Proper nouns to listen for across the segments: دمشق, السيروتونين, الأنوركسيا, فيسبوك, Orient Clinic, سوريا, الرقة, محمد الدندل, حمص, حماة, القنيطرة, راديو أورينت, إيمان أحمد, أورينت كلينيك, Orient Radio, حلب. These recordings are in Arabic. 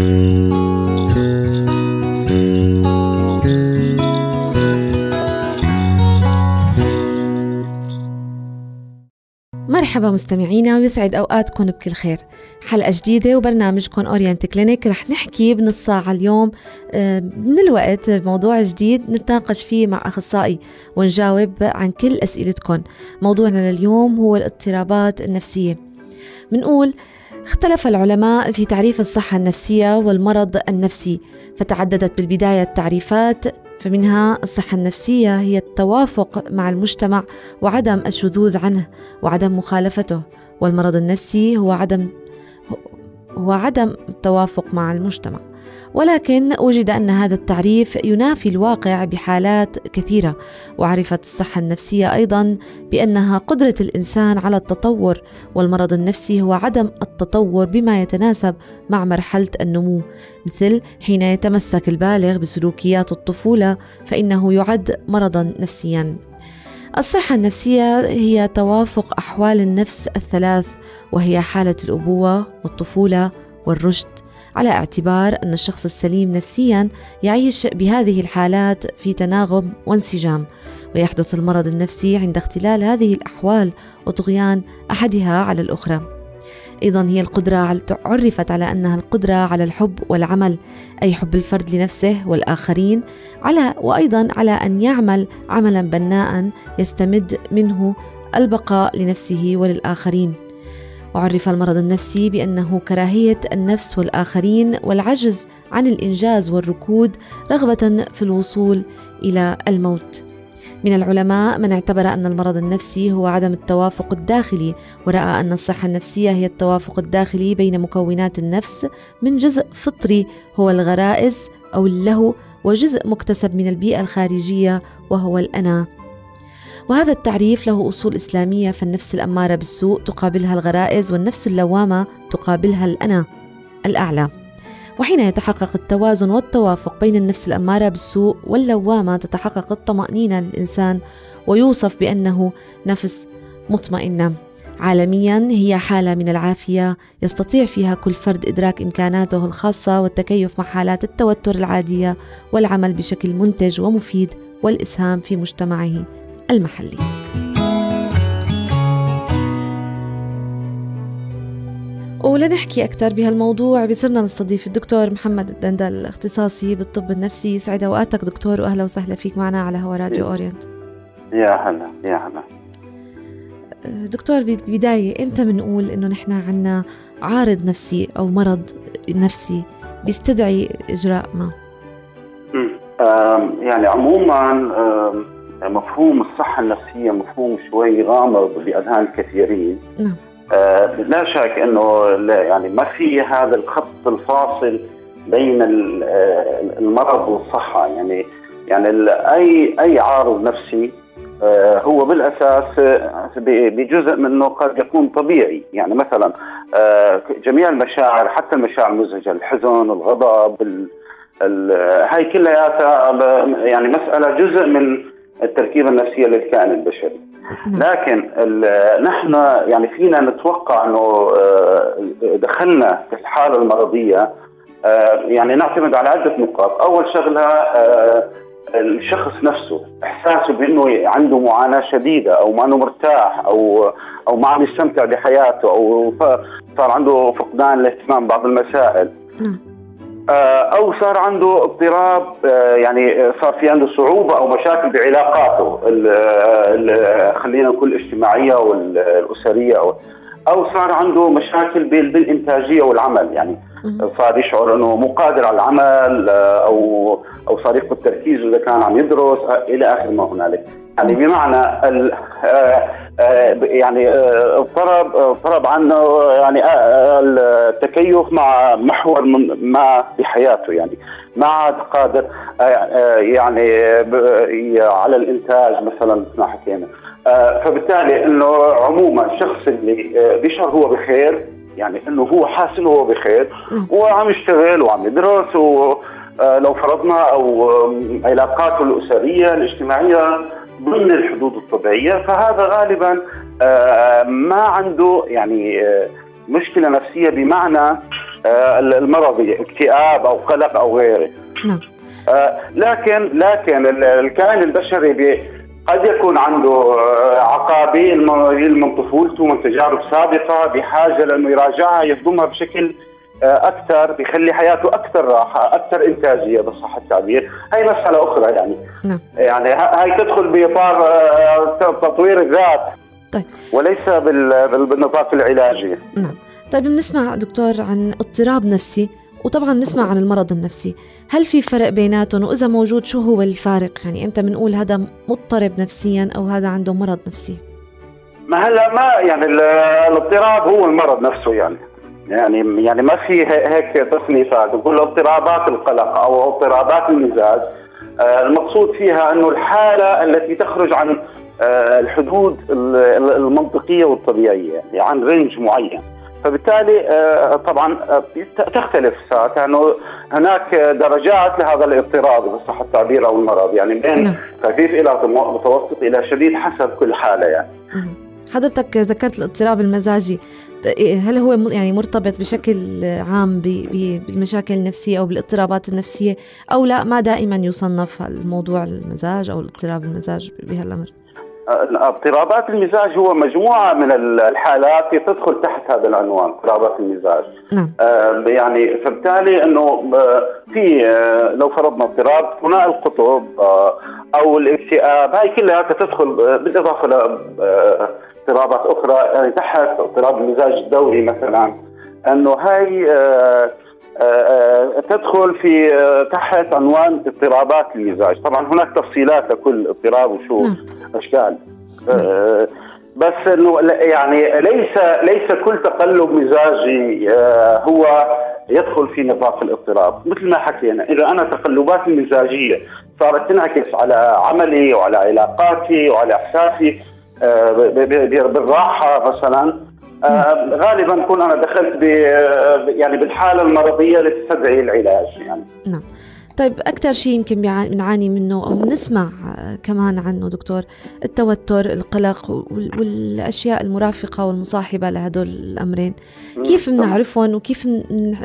مرحبا مستمعينا، ويسعد اوقاتكم بكل خير. حلقه جديده وبرنامجكم اورينت كلينيك. رح نحكي بنص ساعه اليوم من الوقت بموضوع جديد نتناقش فيه مع اخصائي ونجاوب عن كل اسئلتكم. موضوعنا لليوم هو الاضطرابات النفسيه. بنقول اختلف العلماء في تعريف الصحه النفسيه والمرض النفسي، فتعددت بالبدايه التعريفات، فمنها الصحة النفسية هي التوافق مع المجتمع وعدم الشذوذ عنه وعدم مخالفته، والمرض النفسي هو عدم التوافق مع المجتمع. ولكن وجد أن هذا التعريف ينافي الواقع بحالات كثيرة. وعرفت الصحة النفسية أيضا بأنها قدرة الإنسان على التطور، والمرض النفسي هو عدم التطور بما يتناسب مع مرحلة النمو، مثل حين يتمسك البالغ بسلوكيات الطفولة فإنه يعد مرضا نفسيا. الصحة النفسية هي توافق أحوال النفس الثلاث، وهي حالة الأبوة والطفولة والرشد، على اعتبار أن الشخص السليم نفسيا يعيش بهذه الحالات في تناغم وانسجام. ويحدث المرض النفسي عند اختلال هذه الأحوال وطغيان أحدها على الأخرى. أيضا هي القدرة، عرفت على أنها القدرة على الحب والعمل، أي حب الفرد لنفسه والآخرين، وأيضا على أن يعمل عملا بناء يستمد منه البقاء لنفسه وللآخرين. وعرف المرض النفسي بأنه كراهية النفس والآخرين والعجز عن الإنجاز والركود رغبة في الوصول إلى الموت. من العلماء من اعتبر أن المرض النفسي هو عدم التوافق الداخلي، ورأى أن الصحة النفسية هي التوافق الداخلي بين مكونات النفس من جزء فطري هو الغرائز أو اللهو، وجزء مكتسب من البيئة الخارجية وهو الأنا. وهذا التعريف له أصول إسلامية، فالنفس الأمارة بالسوء تقابلها الغرائز، والنفس اللوامة تقابلها الأنا الأعلى. وحين يتحقق التوازن والتوافق بين النفس الأمارة بالسوء واللوامة تتحقق الطمأنينة للإنسان، ويوصف بأنه نفس مطمئنة. عالميا هي حالة من العافية يستطيع فيها كل فرد إدراك إمكاناته الخاصة والتكيف مع حالات التوتر العادية والعمل بشكل منتج ومفيد والإسهام في مجتمعه المحلي. ولنحكي أكثر بهالموضوع بصرنا نستضيف الدكتور محمد الدندل، اختصاصي بالطب النفسي. سعد أوقاتك دكتور، وأهلا وسهلا فيك معنا على هوا راديو أورينت. يا هلا يا هلا دكتور. بالبداية إمتى بنقول إنه نحن عنا عارض نفسي أو مرض نفسي بيستدعي إجراء ما؟ يعني عموما مفهوم الصحة النفسية مفهوم شوي غامض بأذهان الكثيرين. نعم. لا شك أنه يعني ما في هذا الخط الفاصل بين المرض والصحة. يعني أي عارض نفسي هو بالأساس بجزء منه قد يكون طبيعي. يعني مثلا جميع المشاعر، حتى المشاعر المزعجة، الحزن، الغضب، هاي كلها يعني مسألة جزء من التركيبة النفسية للكائن البشري. لكن نحن يعني فينا نتوقع أنه دخلنا في الحالة المرضية، يعني نعتمد على عدة نقاط. أول شغلة الشخص نفسه، إحساسه بأنه عنده معاناة شديدة، أو ما أنه مرتاح، أو ما عم يستمتع بحياته، أو صار عنده فقدان الاهتمام بعض المسائل، أو صار عنده اضطراب، يعني صار في عنده صعوبة أو مشاكل بعلاقاته، خلينا نقول الاجتماعية والأسرية، أو صار عنده مشاكل بالإنتاجية والعمل. يعني صار يشعر أنه مو قادر على العمل، أو صار يفقد التركيز إذا كان عم يدرس، إلى آخر ما هنالك. يعني بمعنى يعني اضطرب عنه يعني التكيف مع محور ما بحياته، يعني ما عاد قادر يعني على الانتاج مثلا مثل ما حكينا. فبالتالي انه عموما الشخص اللي بيشعر هو بخير، يعني انه هو حاسس انه هو بخير وعم يشتغل وعم يدرس، ولو فرضنا او علاقاته الاسريه الاجتماعيه ضمن الحدود الطبيعية، فهذا غالبا ما عنده يعني مشكلة نفسية، بمعنى المرضي، اكتئاب أو قلق أو غيره. نعم. لكن الكائن البشري قد يكون عنده عقابين من طفولته ومن تجارب سابقة، بحاجة لأنه يراجعها يفضمها بشكل أكثر، بيخلي حياته أكثر راحة، أكثر إنتاجية بصح التعبير. هاي مسألة أخرى يعني. نعم. يعني هاي تدخل بإطار تطوير الذات. طيب. وليس بالنطاق العلاجي. نعم. طيب بنسمع دكتور عن اضطراب نفسي وطبعا نسمع عن المرض النفسي، هل في فرق بيناتهم؟ وإذا موجود شو هو الفارق؟ يعني إمتى بنقول هذا مضطرب نفسيا أو هذا عنده مرض نفسي؟ ما هلا ما يعني الاضطراب هو المرض نفسه يعني. يعني ما في هيك تصنيفات. بقول اضطرابات القلق او اضطرابات المزاج المقصود فيها انه الحاله التي تخرج عن الحدود المنطقيه والطبيعيه، يعني عن رينج معين، فبالتالي طبعا تختلف كانه هناك درجات لهذا الاضطراب بصح التعبير او المرض، يعني بين خفيف الى متوسط الى شديد حسب كل حاله يعني. حضرتك ذكرت الاضطراب المزاجي، هل هو يعني مرتبط بشكل عام بالمشاكل النفسية أو بالاضطرابات النفسية أو لا؟ ما دائما يصنف الموضوع المزاج أو الاضطراب المزاج بهالأمر؟ اضطرابات المزاج هو مجموعة من الحالات تدخل تحت هذا العنوان، اضطرابات المزاج. نعم. يعني فبالتالي انه في لو فرضنا اضطراب ثنائي القطب او الاكتئاب، هاي كلها تدخل بالاضافة لاضطرابات اخرى يعني تحت اضطراب المزاج الدوري مثلا، انه هاي تدخل في تحت عنوان اضطرابات المزاج. طبعا هناك تفصيلات لكل اضطراب وشو اشكال، بس انه يعني ليس كل تقلب مزاجي هو يدخل في نطاق الاضطراب. مثل ما حكينا، اذا انا تقلباتي المزاجيه صارت تنعكس على عملي وعلى علاقاتي وعلى احساسي بالراحه مثلا، غالبا كنت انا دخلت يعني بالحاله المرضيه اللي تستدعي العلاج يعني. نعم. طيب اكثر شيء يمكن بنعاني منه او بنسمع كمان عنه دكتور التوتر، القلق والاشياء المرافقه والمصاحبه لهدول الامرين، كيف بنعرفهم وكيف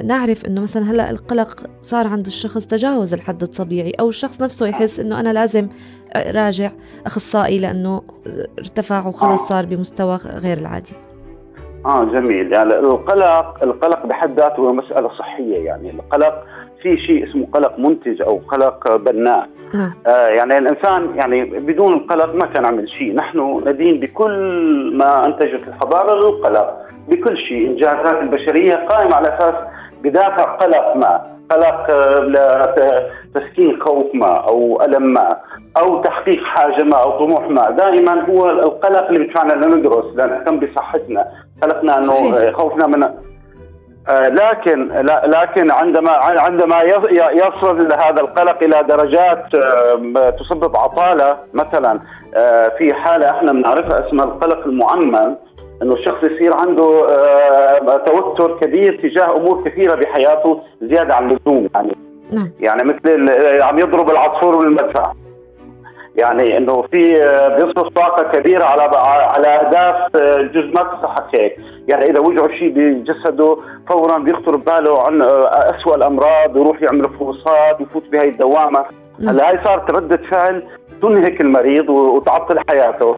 نعرف انه مثلا هلا القلق صار عند الشخص تجاوز الحد الطبيعي، او الشخص نفسه يحس انه انا لازم راجع اخصائي لانه ارتفع وخلص صار بمستوى غير العادي؟ جميل. يعني القلق بحد ذاته هو مسألة صحية، يعني القلق في شيء اسمه قلق منتج أو قلق بناء. يعني الإنسان يعني بدون القلق ما كان عمل شيء. نحن ندين بكل ما أنتجت الحضارة للقلق، بكل شيء. إنجازات البشرية قائمة على أساس بدافع قلق ما، قلق لتسكين خوف ما أو ألم ما أو تحقيق حاجة ما أو طموح ما. دائما هو القلق اللي بيدفعنا لندرس، لنهتم بصحتنا، قلقنا أنه خوفنا من لكن عندما يصل هذا القلق إلى درجات تسبب عطالة مثلا، في حالة احنا بنعرفها اسمها القلق المعمم، انه الشخص يصير عنده توتر كبير تجاه امور كثيره بحياته زياده عن اللزوم يعني. نعم. يعني مثل عم يضرب العصفور بالمدفع، يعني انه بيصرف طاقه كبيره على اهداف جزء ما تصحك هيك، يعني اذا وجعوا شيء بجسده فورا بيخطر بباله عن اسوء الامراض ويروح يعمل فحوصات ويفوت بهي الدوامه. هلا هي صارت رده فعل تنهك المريض وتعطل حياته،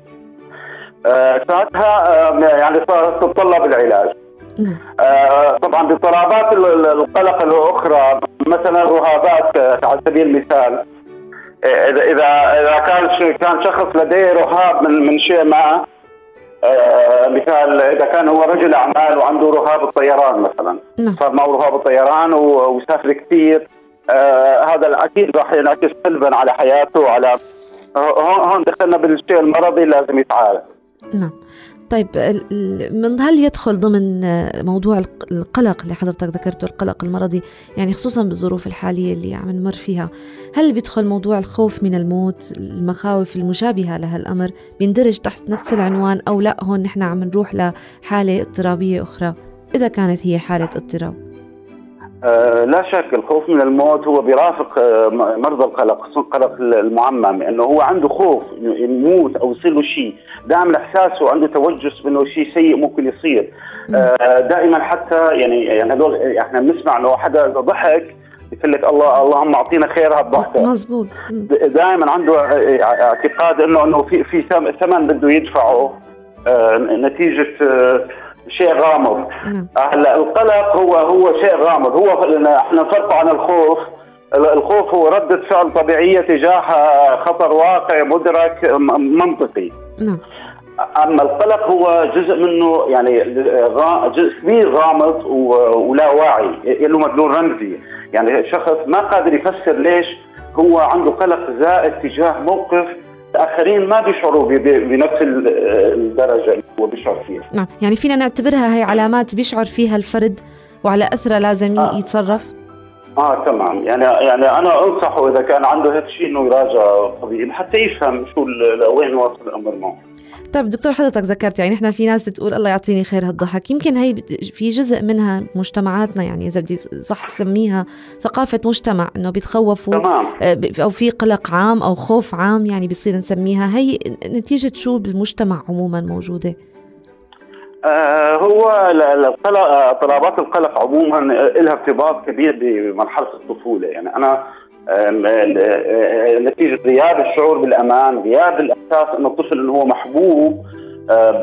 ساعتها يعني تتطلب العلاج. طبعا باضطرابات القلق الاخرى مثلا الرهابات على سبيل المثال، اذا كان شخص لديه رهاب من شيء ما، مثال اذا كان هو رجل اعمال وعنده رهاب الطيران مثلا، صار معه رهاب الطيران وسافر كثير، هذا اكيد راح ينعكس سلبا على حياته، على هون دخلنا بالشيء المرضي لازم يتعالج. نعم. طيب هل يدخل ضمن موضوع القلق اللي حضرتك ذكرته، القلق المرضي يعني خصوصا بالظروف الحالية اللي عم نمر فيها، هل بيدخل موضوع الخوف من الموت، المخاوف المشابهة لهالأمر بيندرج تحت نفس العنوان أو لا؟ هون نحن عم نروح لحالة اضطرابية أخرى إذا كانت هي حالة اضطراب. لا شك الخوف من الموت هو بيرافق مرضى القلق، القلق المعمم، انه هو عنده خوف يموت او يصير له شيء، دائما احساسه عنده توجس انه شيء سيء ممكن يصير. دائما حتى يعني هذول احنا بنسمع انه حدا ضحك يقول لك الله اللهم اعطينا خير هالضحكه، مزبوط، دائما عنده اعتقاد انه في ثمن بده يدفعه نتيجه شيء غامض. هلا القلق هو شيء غامض، هو احنا نفرق عن الخوف. الخوف هو ردة فعل طبيعية تجاه خطر واقع مدرك منطقي. اما القلق هو جزء منه يعني جزء كبير غامض ولا واعي، له مدلول رمزي، يعني شخص ما قادر يفسر ليش هو عنده قلق زائد تجاه موقف الآخرين ما بيشعروا بنفس الدرجة اللي هو بيشعر فيها. نعم، يعني فينا نعتبرها هي علامات بيشعر فيها الفرد وعلى أثرها لازم يتصرف. تمام، يعني أنا أنصحه إذا كان عنده هذا الشيء إنه يراجع طبيب حتى يفهم شو وين واصل الأمر معه. طيب دكتور، حضرتك ذكرت يعني نحن في ناس بتقول الله يعطيني خير هالضحك، يمكن هي في جزء منها مجتمعاتنا، يعني إذا بدي صح سميها ثقافة مجتمع، إنه بيتخوفوا أو في قلق عام أو خوف عام، يعني بيصير نسميها هي نتيجة شو بالمجتمع عموما موجودة؟ هو اضطرابات القلق عموما لها ارتباط كبير بمرحلة الطفولة، يعني أنا نتيجة غياب الشعور بالأمان، غياب الإحساس أن الطفل أنه هو محبوب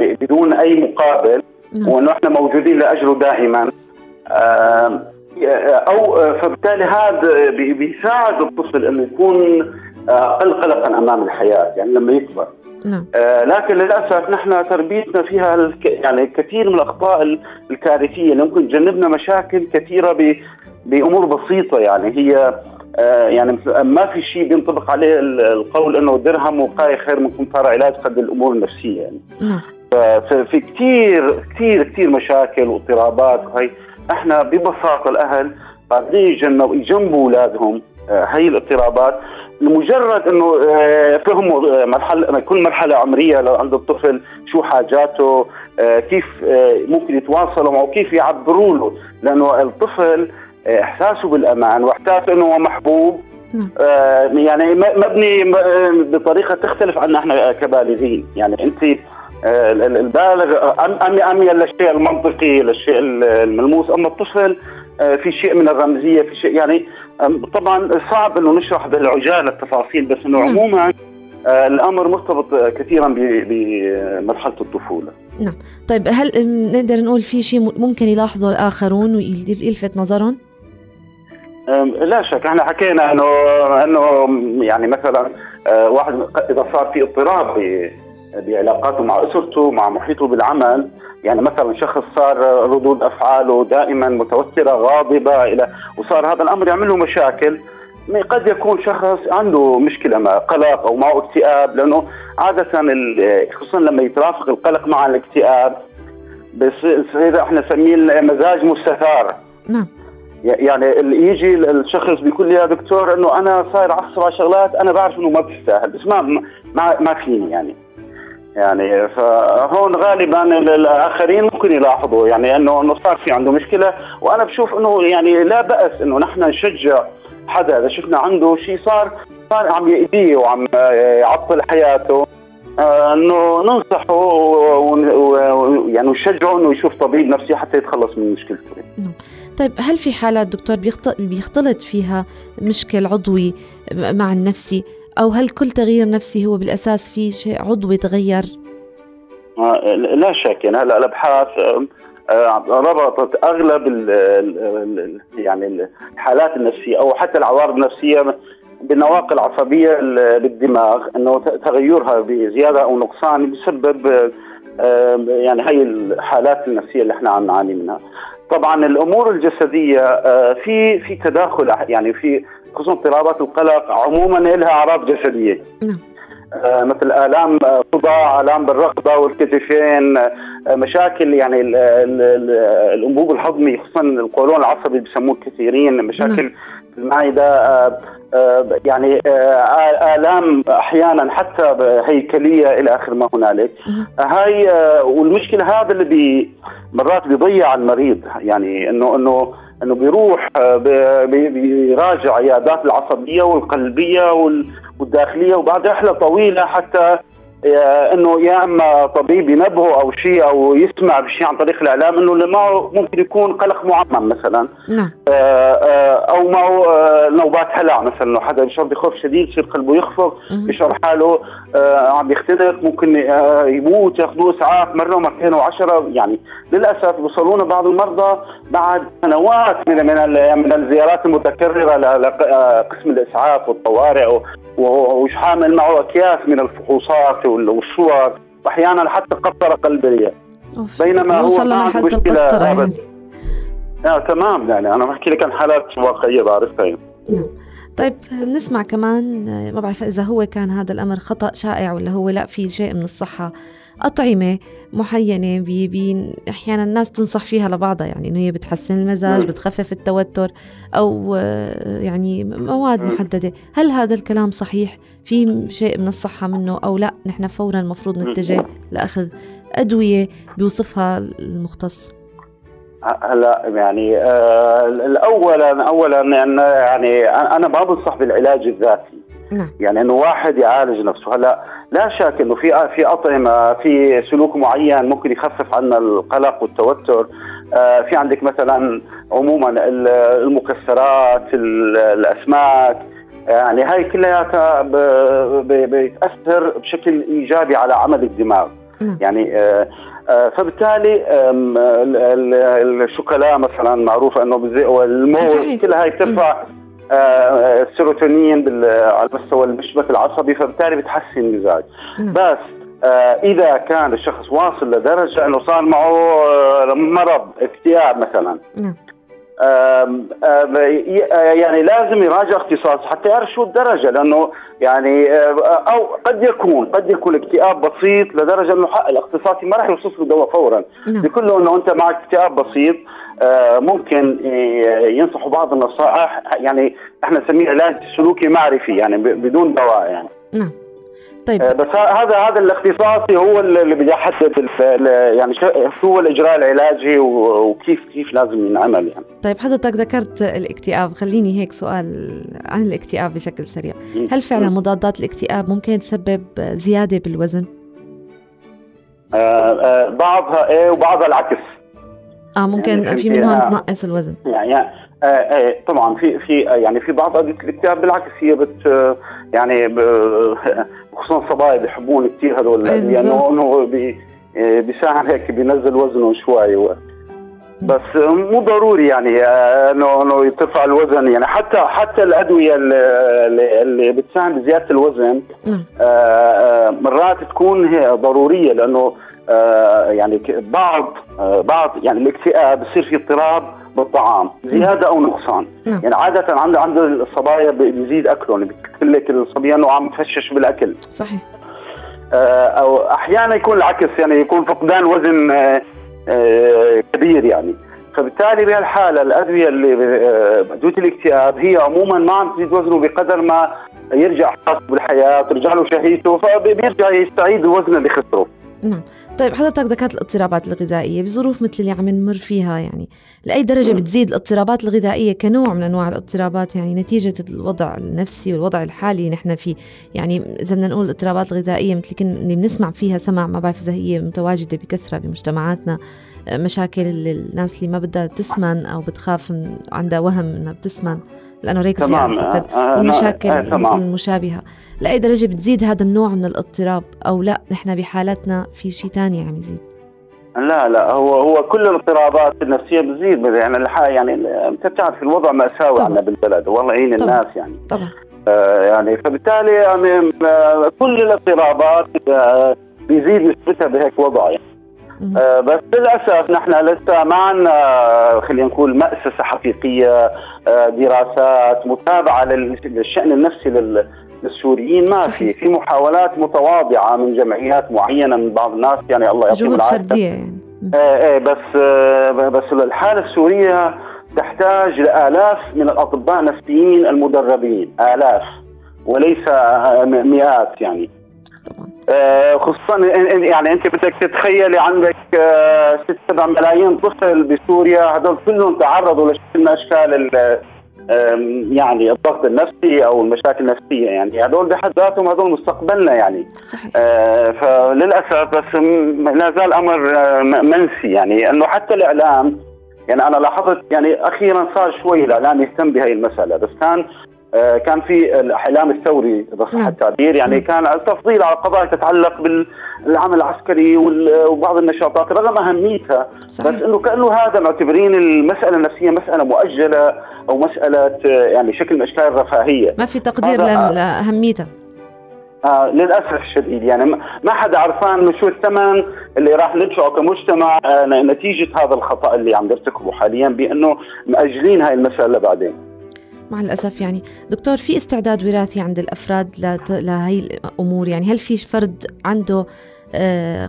بدون أي مقابل، وأنه إحنا موجودين لأجله دائما، أو فبالتالي هذا بيساعد الطفل أنه يكون أقل قلقا أمام الحياة يعني لما يكبر. لكن للأسف نحن تربيتنا فيها يعني كثير من الأخطاء الكارثية اللي ممكن تجنبنا مشاكل كثيرة بأمور بسيطة، يعني هي يعني ما في شيء بينطبق عليه القول انه درهم وقاية خير من قنطار علاج قد الامور النفسيه، يعني ففي كثير كثير كثير مشاكل واضطرابات هي احنا ببساطه الاهل قاعدين يجنبوا اولادهم هي الاضطرابات لمجرد انه فهموا مرحله، كل مرحله عمريه عند الطفل شو حاجاته، كيف ممكن يتواصلوا معه وكيف يعبروا له، لانه الطفل احساسه بالامان واحساسه انه هو محبوب يعني مبني بطريقه تختلف عنا احنا كبالغين، يعني انت البالغ اميل للشيء المنطقي للشيء الملموس، اما الطفل في شيء من الرمزيه، في شيء يعني طبعا صعب انه نشرح بالعجاله التفاصيل، بس انه عموما الامر مرتبط كثيرا بمرحله الطفوله. نعم، طيب هل نقدر نقول في شيء ممكن يلاحظه الاخرون ويلفت نظرهم؟ لا شك، احنا حكينا انه يعني مثلا واحد اذا صار في اضطراب بعلاقاته مع اسرته مع محيطه بالعمل، يعني مثلا شخص صار ردود افعاله دائما متوتره غاضبه وصار هذا الامر يعمل له مشاكل، قد يكون شخص عنده مشكله مع قلق او معه اكتئاب، لانه عاده خصوصا لما يترافق القلق مع الاكتئاب بصير احنا نسميه مزاج مستثار. نعم، يعني اللي يجي الشخص بيقول لي يا دكتور انه انا صاير اعصب على شغلات انا بعرف انه ما بتستاهل، بس ما فيني يعني فهون غالبا الاخرين ممكن يلاحظوا يعني انه صار في عنده مشكله، وانا بشوف انه يعني لا باس انه نحن نشجع حدا اذا شفنا عنده شيء صار عم يأذيه وعم يعطل حياته، انه ننصحه ويعني نشجعه انه يشوف طبيب نفسي حتى يتخلص من مشكلته. طيب هل في حالات دكتور بيختلط فيها مشكل عضوي مع النفسي، او هل كل تغيير نفسي هو بالاساس في شيء عضوي تغير؟ لا شك، يعني هلا الابحاث ربطت اغلب يعني الحالات النفسيه او حتى العوارض النفسيه بالنواقل العصبيه بالدماغ، انه تغيرها بزياده او نقصان بسبب يعني هي الحالات النفسيه اللي احنا عم نعاني منها. طبعا الامور الجسديه في تداخل، يعني في خصوصا اضطرابات القلق عموما لها اعراض جسديه. نعم، مثل آلام صداع، آلام بالرقبة والكتفين، مشاكل يعني الأنبوب الهضمي خصوصا القولون العصبي بيسموه كثيرين، مشاكل في المعدة، يعني آلام أحيانا حتى هيكلية إلى آخر ما هنالك. هاي والمشكلة هذا اللي مرات بيضيع المريض، يعني إنه انه بيروح بيراجع عيادات العصبيه والقلبيه والداخليه وبعد رحله طويله حتى انه يا اما طبيب ينبهه او شيء او يسمع بشيء عن طريق الاعلام انه اللي معه ممكن يكون قلق معمم مثلا او معه نوبات هلع مثلا، انه حدا بيشعر بخوف شديد يصير قلبه يخفض، بيشعر حاله عم يختنق، ممكن يموت، ياخذوه اسعاف مره ومرتين و10. يعني للاسف بيوصلونا بعض المرضى بعد سنوات من الزيارات المتكرره لقسم الاسعاف والطوارئ وحامل معه اكياس من الفحوصات والصور واحيانا حتى قسطره قلبيه، بينما هو عنده مشكله يعني. تمام، يعني انا بحكي لك عن حالات واقعيه بعرفها يعني. طيب بنسمع كمان، ما بعرف اذا هو كان هذا الامر خطا شائع ولا هو لا في شيء من الصحه، اطعمه معينه احيانا الناس تنصح فيها لبعضها، يعني انه هي بتحسن المزاج، بتخفف التوتر، او يعني مواد محدده. هل هذا الكلام صحيح؟ في شيء من الصحه منه او لا نحن فورا المفروض نتجه لاخذ ادويه بيوصفها المختص؟ هلا يعني اولا يعني انا ما بنصح بالعلاج الذاتي، يعني انه واحد يعالج نفسه. هلا لا شك انه في اطعمه، في سلوك معين ممكن يخفف عنا القلق والتوتر. في عندك مثلا عموما المكسرات، الاسماك، يعني هاي كلها بتاثر بشكل ايجابي على عمل الدماغ. يعني فبالتالي الشوكولا مثلا معروفه انه الموز، كل هاي بترفع السيروتونين على مستوى المشبك العصبي، فبالتالي بتحسن المزاج. بس اذا كان الشخص واصل لدرجه انه صار معه مرض اكتئاب مثلا، يعني لازم يراجع اختصاص حتى يعرف شو الدرجه، لانه يعني او قد يكون اكتئاب بسيط لدرجه انه حق الاختصاصي ما راح يوصف له دواء فورا، بيقول له انه انت معك اكتئاب بسيط. ممكن ينصحوا بعض النصائح، يعني احنا نسميه علاج سلوكي معرفي، يعني بدون دواء يعني. طيب بس هذا الاختصاصي هو اللي بده يحدد يعني شو هو الاجراء العلاجي وكيف لازم ينعمل يعني. طيب حضرتك ذكرت الاكتئاب، خليني هيك سؤال عن الاكتئاب بشكل سريع. هل فعلا مضادات الاكتئاب ممكن تسبب زياده بالوزن؟ بعضها ايه وبعضها العكس. ممكن يعني في منهم تنقص الوزن يعني. طبعا في يعني في بعض ادويه الاكتئاب بالعكس هي يعني خصوصا الصبايا بيحبون كثير هذول، لانه بيساهم هيك بينزل وزنه شوي، بس مو ضروري يعني انه يرتفع الوزن. يعني حتى الادويه اللي بتساهم بزياده الوزن مرات تكون هي ضروريه، لانه يعني بعض يعني الاكتئاب بصير في اضطراب بالطعام، زياده او نقصان. يعني عاده عند الصبايا بيزيد اكلهم، بتقول لك الصبيه انه عم تفشش بالاكل. صحيح. او احيانا يكون العكس، يعني يكون فقدان وزن كبير يعني. فبالتالي بهالحاله الادويه اللي ادويه الاكتئاب هي عموما ما عم تزيد وزنه بقدر ما يرجع حاسه بالحياه، ترجع له شهيته، فبيرجع يستعيد الوزن اللي خسره. طيب حضرتك ذكرت الاضطرابات الغذائية، بظروف مثل اللي عم نمر فيها يعني لأي درجة بتزيد الاضطرابات الغذائية كنوع من أنواع الاضطرابات، يعني نتيجة الوضع النفسي والوضع الحالي نحن فيه؟ يعني إذا بدنا نقول الاضطرابات الغذائية مثل اللي بنسمع فيها سمع، ما بعرف إذا هي متواجدة بكثرة بمجتمعاتنا، مشاكل الناس اللي ما بدها تسمن أو بتخاف عندها وهم أنها بتسمن، الأنوركسيا أعتقد، ومشاكل المشابهة. لأي درجة بتزيد هذا النوع من الاضطراب أو لا نحن بحالتنا في شيء تاني عم يزيد؟ لا هو كل الاضطرابات النفسية بتزيد، يعني بتعرف الوضع مأساوي عندنا بالبلد، والله يعين الناس يعني. طبعا. يعني فبالتالي يعني كل الاضطرابات بيزيد نسبتها بهيك وضع يعني. بس للأسف نحن لسه ما عندنا خلينا نقول مؤسسة حقيقية، دراسات، متابعة للشأن النفسي للسوريين. ما في محاولات متواضعة من جمعيات معينة من بعض الناس، يعني الله يعطيهم العافية، جهود فردية يعني. بس الحالة السورية تحتاج لآلاف من الأطباء النفسيين المدربين، آلاف وليس مئات يعني. خصوصا يعني انت بدك تتخيلي عندك 6-7 ملايين طفل بسوريا، هذول كلهم تعرضوا لشكل من اشكال يعني الضغط النفسي او المشاكل النفسيه، يعني هذول بحد ذاتهم هذول مستقبلنا يعني. صحيح. فللاسف بس لا زال امر منسي، يعني انه حتى الاعلام، يعني انا لاحظت يعني اخيرا صار شوي الاعلام يهتم بهي المساله، بس كان في الاعلام الثوري اذا صح التعبير، يعني كان التفضيل على قضايا تتعلق بالعمل العسكري وبعض النشاطات رغم اهميتها. صحيح. بس انه كانه هذا معتبرين المساله النفسيه مساله مؤجله او مساله يعني شكل من اشكال الرفاهيه، ما في تقدير لاهميتها. للاسف الشديد، يعني ما حدا عرفان من شو الثمن اللي راح ندفعه كمجتمع نتيجه هذا الخطا اللي عم يرتكبه حاليا بانه مأجلين هاي المساله بعدين. مع الأسف. يعني دكتور، في استعداد وراثي عند الأفراد لهي الأمور؟ يعني هل في فرد عنده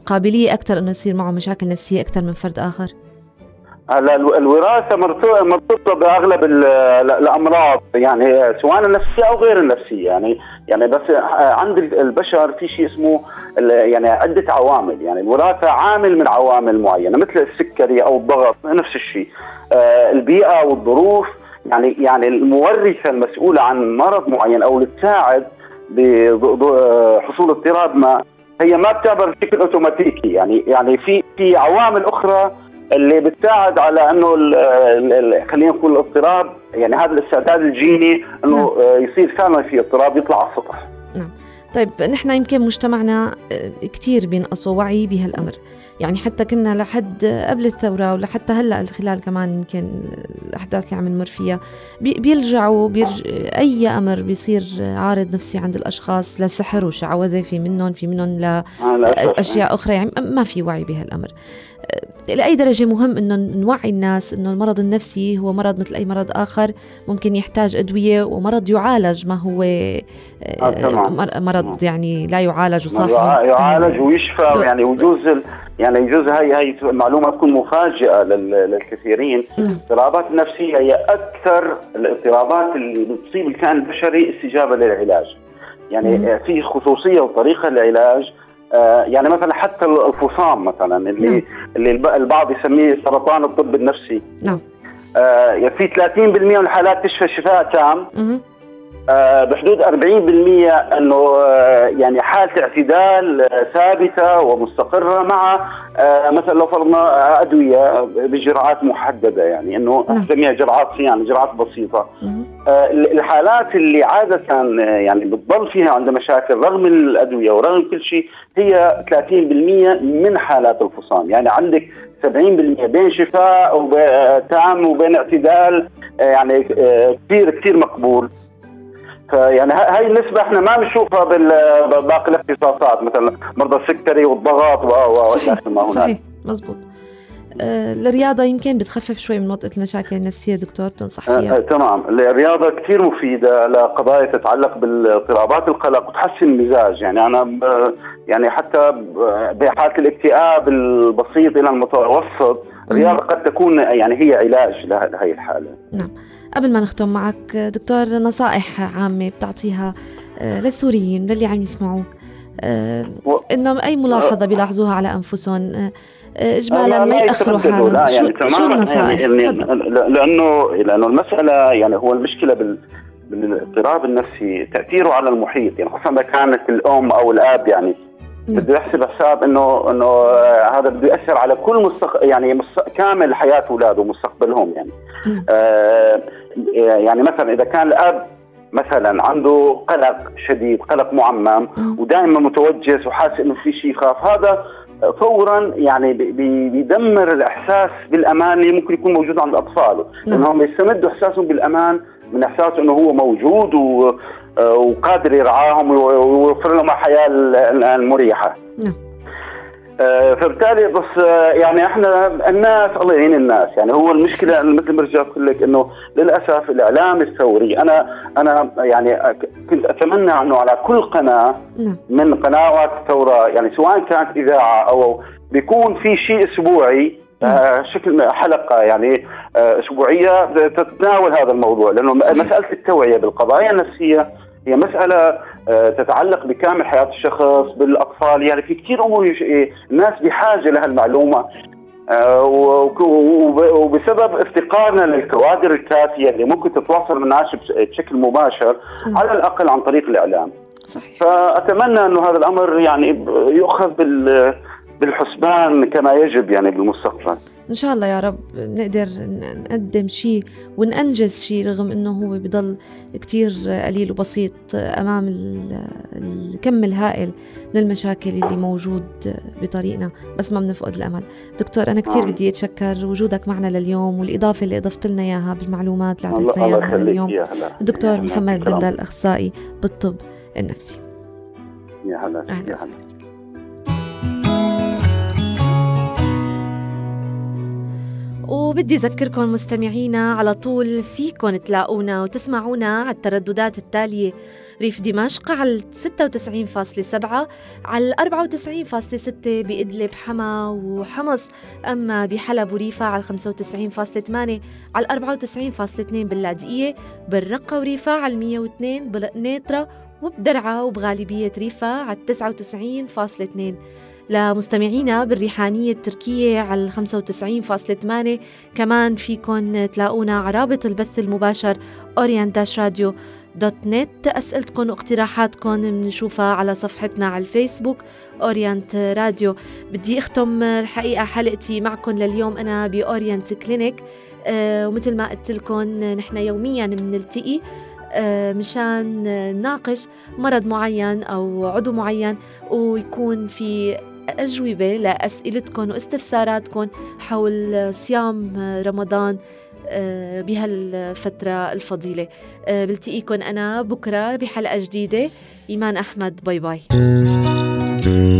قابلية أكثر أنه يصير معه مشاكل نفسية أكثر من فرد آخر؟ الوراثة مرتبطة بأغلب الأمراض، يعني سواء النفسية أو غير النفسية، يعني بس عند البشر في شيء اسمه يعني عدة عوامل، يعني الوراثة عامل من عوامل معينة مثل السكري أو الضغط، نفس الشيء البيئة والظروف، يعني المورثة المسؤولة عن مرض معين أو تساعد بحصول اضطراب ما، هي ما بتعبر بشكل أوتوماتيكي، يعني في عوامل أخرى اللي بتساعد على أنه خلينا نقول الاضطراب، يعني هذا الاستعداد الجيني أنه يصير فعلا في اضطراب يطلع على السطح. نعم. طيب، نحن يمكن مجتمعنا كتير بينقصوا وعي بهالأمر، يعني حتى كنا لحد قبل الثورة ولحتى هلأ خلال كمان يمكن الأحداث اللي عم نمر فيها بيرجعوا أي أمر بيصير عارض نفسي عند الأشخاص لسحر وشعوذة، في منهم لأشياء أخرى، يعني ما في وعي بهالأمر. لأي درجة مهم إنه نوعي الناس إنه المرض النفسي هو مرض مثل أي مرض آخر، ممكن يحتاج أدوية ومرض يعالج، ما هو مرض يعني لا يعالج وصاحب يعالج ويشفى، يعني يجوز هاي المعلومة تكون مفاجئة للكثيرين. الاضطرابات النفسية هي أكثر الاضطرابات اللي بتصيب الكائن البشري استجابة للعلاج، يعني في خصوصية وطريقة للعلاج، يعني مثلا حتى الفصام مثلا اللي البعض يسميه سرطان الطب النفسي، يعني في 30% من الحالات تشفى شفاء تام، بحدود 40% انه يعني حالة اعتدال ثابتة ومستقرة، مع مثلا لو فرضنا ادوية بجرعات محددة، يعني انه نسميها جرعات صيام، جرعات بسيطة. الحالات اللي عادة يعني بتضل فيها عندها مشاكل رغم الادوية ورغم كل شيء هي 30% من حالات الفصام، يعني عندك 70% بين شفاء تام وبين اعتدال يعني كثير كثير مقبول. يعني هاي النسبة احنا ما بنشوفها باقي الاختصاصات مثلا مرضى السكري والضغط ما هناك. صحيح، مزبوط. الرياضة يمكن بتخفف شوي من وطئة المشاكل النفسية دكتور، بتنصح فيها؟ تمام، الرياضة كثير مفيدة لقضايا تتعلق بالاضطرابات القلق وتحسن المزاج، يعني أنا يعني حتى بحالة الاكتئاب البسيط إلى المتوسط الرياضة قد تكون يعني هي علاج لهي الحالة. نعم. قبل ما نختم معك دكتور، نصائح عامة بتعطيها للسوريين باللي عم يسمعوك، إنهم أي ملاحظة بيلاحظوها على أنفسهم إجمالا ما يأخروا حالهم، شو النصائح؟ لأنه المسألة يعني هو المشكلة بالاضطراب النفسي تأثيره على المحيط، يعني خصوصا إذا كانت الأم أو الآب يعني بده يحسب حساب انه هذا بده ياثر على كل كامل حياه اولاده ومستقبلهم، يعني يعني مثلا اذا كان الاب مثلا عنده قلق شديد، قلق معمم ودائما متوجس وحاسس انه في شيء يخاف، هذا فورا يعني بيدمر الاحساس بالامان اللي ممكن يكون موجود عند اطفاله، انهم يستمدوا احساسهم بالامان من احساسه انه هو موجود وقادر يرعاهم ويوفر لهم الحياه المريحه. فبالتالي بس يعني احنا الناس الله يعين الناس، يعني هو المشكله مثل ما رجعت اقول لك انه للاسف الاعلام الثوري، انا يعني كنت اتمنى انه على كل قناه من قنوات الثوره، يعني سواء كانت اذاعه او بيكون في شيء اسبوعي، شكل حلقة يعني أسبوعية تتناول هذا الموضوع، لأنه مسألة التوعية بالقضايا النفسية هي مسألة تتعلق بكامل حياة الشخص، بالأطفال، يعني في كتير أمور الناس بحاجة لهالمعلومة، وبسبب افتقارنا للكوادر الكافية اللي ممكن تتواصل معنا بشكل مباشر على الأقل عن طريق الإعلام. صحيح. فأتمنى أنه هذا الأمر يعني يؤخذ بالحسبان كما يجب يعني بالمستقبل. إن شاء الله يا رب نقدر نقدم شيء ونأنجز شيء، رغم أنه هو بضل كتير قليل وبسيط أمام الكم الهائل من المشاكل اللي موجود بطريقنا، بس ما بنفقد الأمل. دكتور أنا كتير بدي أتشكر وجودك معنا لليوم والإضافة اللي أضفت لنا إياها بالمعلومات اللي عطيتنا إياها لليوم. الدكتور محمد الدندل، أخصائي بالطب النفسي. يا هلا يا هلا. وبدي أذكركم مستمعينا على طول فيكم تلاقونا وتسمعونا على الترددات التالية: ريف دمشق على 96.7، على 94.6 بإدلب حما وحمص، أما بحلب وريفة على 95.8، على 94.2 باللاذقية، بالرقة وريفة على 102، بالقنيطرة وبدرعة وبغالبية ريفة على 99.2. لمستمعينا بالريحانية التركية على 95.8 كمان فيكن تلاقونا على رابط البث المباشر orient-radio.net. أسئلتكن واقتراحاتكن بنشوفها على صفحتنا على الفيسبوك Orient Radio. بدي أختم الحقيقة حلقتي معكن لليوم أنا بأورينت كلينيك، ومثل ما قلت لكم نحن يوميا بنلتقي مشان نناقش مرض معين أو عضو معين، ويكون في أجوبة لأسئلتكم واستفساراتكم حول صيام رمضان بهالفترة الفضيلة. بلتقيكم أنا بكرة بحلقة جديدة. إيمان أحمد، باي باي.